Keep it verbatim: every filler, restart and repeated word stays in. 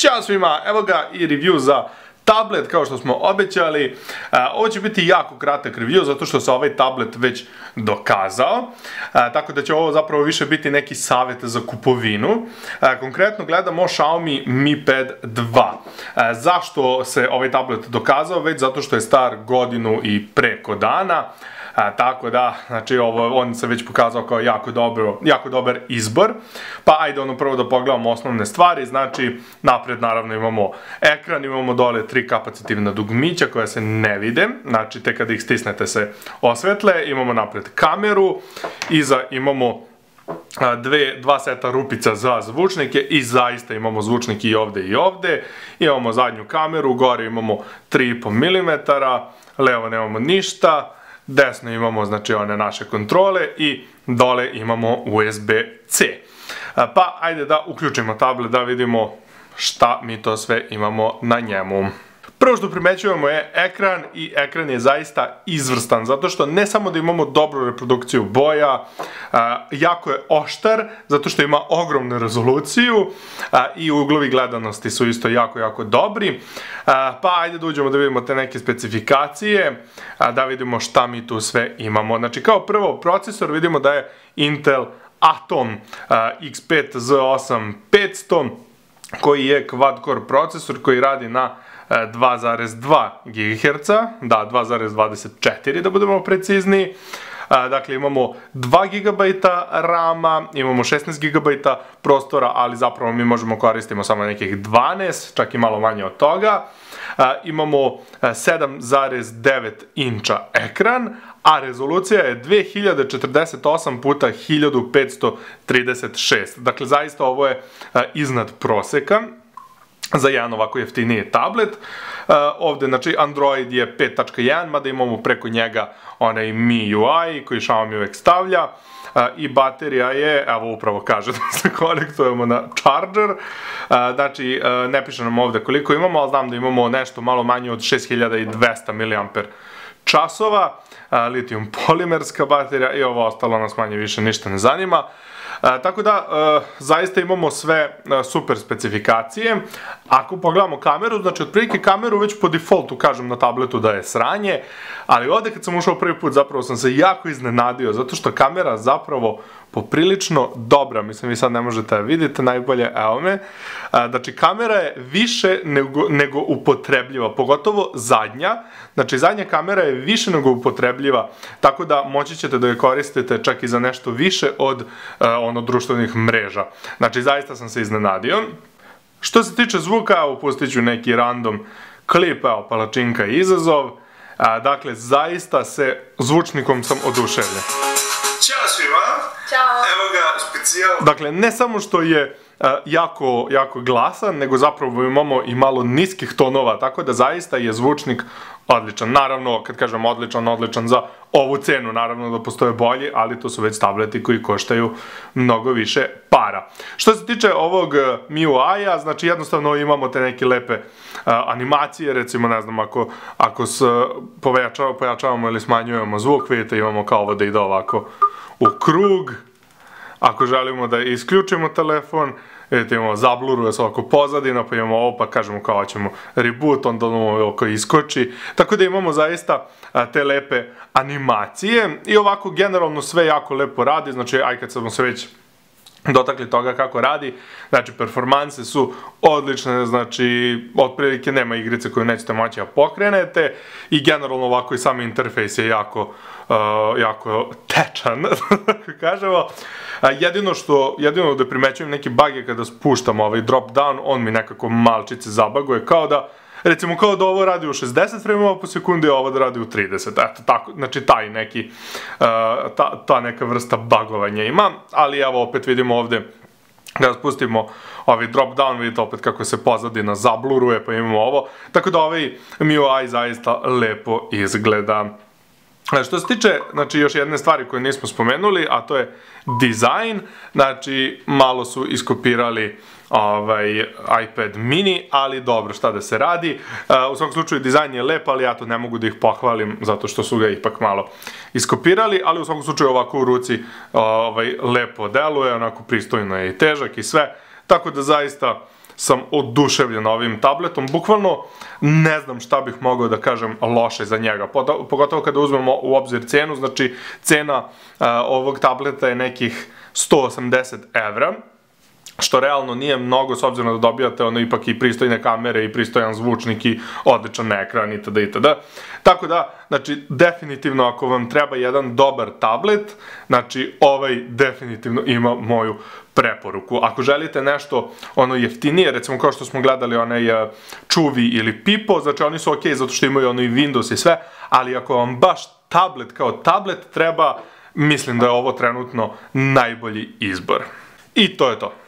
Ćao svima, evo ga i review za tablet kao što smo obećali. Ovo će biti jako kratak review zato što se ovaj tablet već dokazao, tako da će ovo zapravo više biti neki savjet za kupovinu. Konkretno gledamo Xiaomi Mi Pad dva. Zašto se ovaj tablet dokazao? Već zato što je star godinu i preko dana. Tako da, znači, on se već pokazao kao jako dobar izbor. Pa ajde ono prvo da pogledamo osnovne stvari. Znači, napred naravno imamo ekran, imamo dole tri kapacitivna dugmića koja se ne vide. Znači, te kada ih stisnete se osvetle. Imamo napred kameru, iza imamo dva seta rupica za zvučnike i zaista imamo zvučnike i ovde i ovde. Imamo zadnju kameru, gore imamo tri i po milimetara, levo nemamo ništa. Desno imamo, znači, one naše kontrole i dole imamo U S B C. Pa ajde da uključimo tablet da vidimo šta mi to sve imamo na njemu. Prvo što primećujemo je ekran i ekran je zaista izvrstan zato što ne samo da imamo dobru reprodukciju boja, jako je oštar zato što ima ogromnu rezoluciju i uglovi gledanosti su isto jako, jako dobri. Pa ajde da uđemo da vidimo te neke specifikacije, da vidimo šta mi tu sve imamo. Znači, kao prvo procesor vidimo da je Intel Atom X pet Z osam pet stotina koji je quad-core procesor koji radi na dva zarez dva gigaherca, da, dva zarez dvadeset četiri da budemo precizni. Dakle, imamo dva gigabajta RAM-a, imamo šesnaest gigabajta prostora, ali zapravo mi možemo koristimo samo nekih dvanaest, čak i malo manje od toga. Imamo sedam zarez devet inča ekran, a rezolucija je dve hiljade četrdeset osam puta hiljadu petsto trideset šest. Dakle, zaista ovo je iznad proseka za jedan ovako jeftiniji tablet. Ovde, znači, Android je pet tačka jedan, mada imamo preko njega onaj M I U I koji Xiaomi uvek stavlja. I baterija je, evo upravo kaže da se konektujemo na charger. Znači, ne piše nam ovde koliko imamo, ali znam da imamo nešto malo manje od šest hiljada dvesta miliamper časova. Litijum polimerska baterija i ovo ostalo nas manje više ništa ne zanima. Tako da, zaista imamo sve super specifikacije. Ako pogledamo kameru, znači otprilike kameru već po defaultu kažem na tabletu da je sranje, ali ovde kad sam ušao prvi put zapravo sam se jako iznenadio, zato što kamera zapravo poprilično dobra, mislim vi sad ne možete da vidite najbolje, evo me, znači kamera je više nego upotrebljiva, pogotovo zadnja, znači zadnja kamera je više nego upotrebljiva, tako da moći ćete da je koristite čak i za nešto više od ono društvenih mreža, znači zaista sam se iznenadio. Što se tiče zvuka, evo pustit ću neki random klip, evo palačinka i izazov, dakle zaista se zvučnikom sam oduševljen. Ćao svima! Evo ga specijal. Dakle, ne samo što je jako, jako glasan, nego zapravo imamo i malo niskih tonova, tako da zaista je zvučnik odličan. Naravno, kad kažem odličan, odličan za ovu cenu, naravno da postoje bolji, ali to su već tableti koji koštaju mnogo više para. Što se tiče ovog M I U I-a, znači jednostavno imamo te neke lepe animacije, recimo, ne znam, ako pojačavamo ili smanjujemo zvuk, vidite, imamo kao ovo da ide ovako u krug. Ako želimo da isključimo telefon, vidite, imamo zabluruje se ovako pozadina, pa imamo ovo, pa kažemo kao ćemo reboot, onda ono oko iskoči. Tako da imamo zaista te lepe animacije i ovako generalno sve jako lepo radi, znači aj kad smo se već dotakli toga kako radi, znači performanse su odlične, znači otprilike nema igrice koju nećete moći da pokrenete i generalno ovako i sam interfejs je jako jako tečan, tako kažemo. Jedino što, jedino da primećujem neki bug je kada spuštam ovaj drop down, on mi nekako malčice zabaguje, kao da, recimo kao da ovo radi u šezdeset frame-ova po sekundi, a ovo da radi u trideset, eto, tako, znači taj neki, ta neka vrsta bugovanja ima, ali evo opet vidimo ovde, kada spustimo ovaj drop down, vidite opet kako se pozadina zabluruje, pa imamo ovo, tako da ovaj M I U I zaista lepo izgleda. Što se tiče, znači, još jedne stvari koje nismo spomenuli, a to je dizajn, znači, malo su iskopirali ovaj iPad mini, ali dobro, šta da se radi, u svakom slučaju dizajn je lep, ali ja to ne mogu da ih pohvalim, zato što su ga ipak malo iskopirali, ali u svakom slučaju ovako u ruci lepo deluje, onako pristojno je i težak i sve, tako da zaista sam oduševljen ovim tabletom, bukvalno ne znam šta bih mogao da kažem loše za njega, pogotovo kada uzmemo u obzir cenu, znači cena ovog tableta je nekih sto osamdeset evra, što realno nije mnogo, s obzirom da dobijate ono ipak i pristojne kamere i pristojan zvučnik i odličan ekran itd. itd. Tako da, znači, definitivno ako vam treba jedan dobar tablet, znači, ovaj definitivno ima moju preporuku. Ako želite nešto ono jeftinije, recimo kao što smo gledali onaj Chuwi ili Pipo, znači oni su ok, zato što imaju ono i Windows i sve, ali ako vam baš tablet kao tablet treba, mislim da je ovo trenutno najbolji izbor. I to je to.